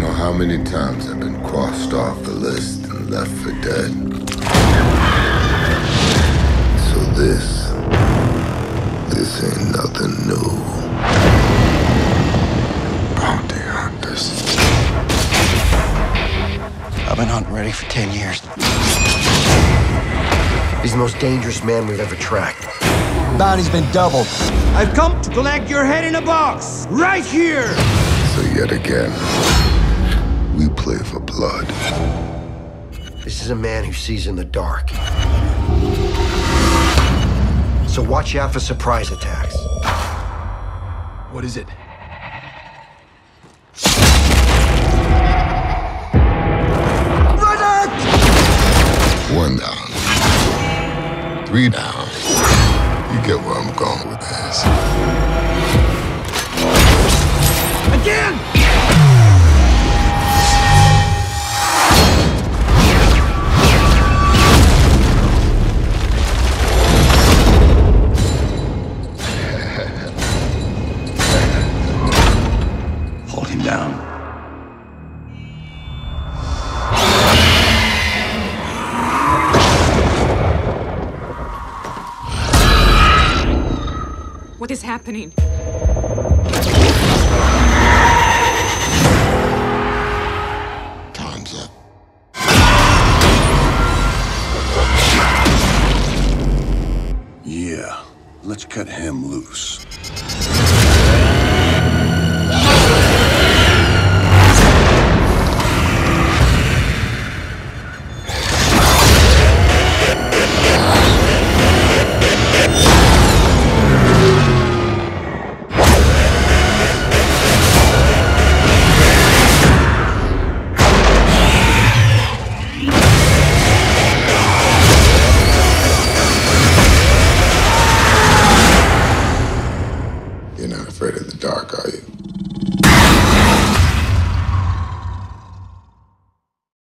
don't know how many times I've been crossed off the list and left for dead. So this ain't nothing new. Bounty hunters. I've been hunting ready for 10 years. He's the most dangerous man we've ever tracked. Bounty's been doubled. I've come to collect your head in a box, right here. So yet again, we play for blood. This is a man who sees in the dark. So watch out for surprise attacks. What is it? Run it! 1 down. 3 down. You get where I'm going with this. Again! Hold him down. What is happening?